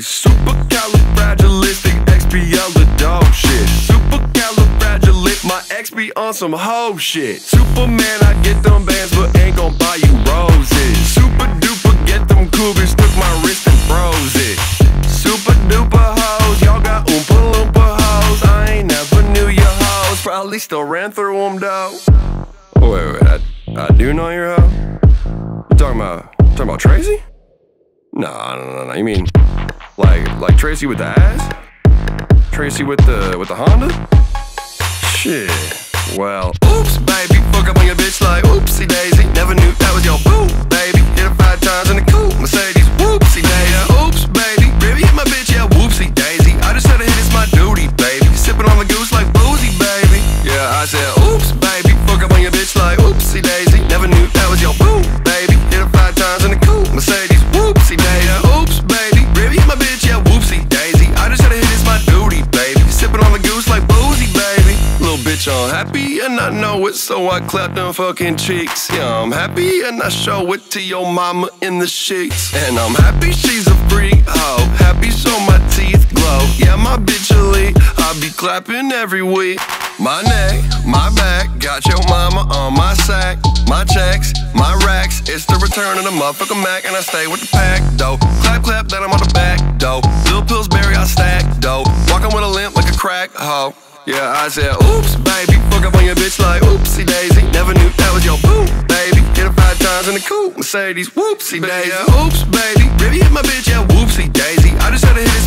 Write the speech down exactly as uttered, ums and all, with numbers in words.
say supercalifragilisticexpialidocious dog shit. Supercalifragilistic, my ex be on some hoe shit. Superman, I get them bands, but ain't gon' buy you roses. Super duper, get them cougars, took my wrist and froze it. Super duper hoes, y'all got oompa loompa hoes. I ain't never knew your hoes, probably still ran through them though. Oh, wait, wait, I, I do know your hoe? You talking about, you talking about Tracy? Nah, no, no, no, you mean like, like Tracy with the ass? Tracy with the, with the Honda? Shit, well, oops, baby, fuck up on your bitch like oopsie daisy. Never knew that was your boo, baby. Hit her five times in the coupe, Mercedes, whoopsie daisy. Oops, baby, ribby hit my bitch, yeah, whoopsie daisy. I just said it, it's my duty, baby. Sipping on the goose like boozy, baby. Yeah, I said, oops, baby, fuck up on your bitch like oopsie daisy. Never knew that was your boo, baby. Hit her five times in the coupe, Mercedes, whoopsie daisy. Oops, baby, ribby hit my bitch, yeah, whoopsie daisy. I just said it, it's my duty, baby. Sipping on the goose like boozy, baby. Little bitch, I'm happy and I know it, so I clap them fucking cheeks. Yeah, I'm happy and I show it to your mama in the sheets. And I'm happy she's a freak, oh, happy so my teeth glow. Yeah, my bitch elite, I be clapping every week. My neck, my back, got your mama on my sack. My checks, my racks, it's the return of the motherfucking Mac. And I stay with the pack, though. Clap, clap, then I'm on the back, though. Little Pillsbury, I stack, though. Walking with a limp like a crack, hoe. Yeah, I said, oops, baby, fuck up on your bitch like oopsie daisy. Never knew that was your boo, baby. Hit her five times in the coupe, Mercedes, whoopsie daisy. Oops, baby, ribby hit my bitch, yeah, whoopsie daisy. I just had to hit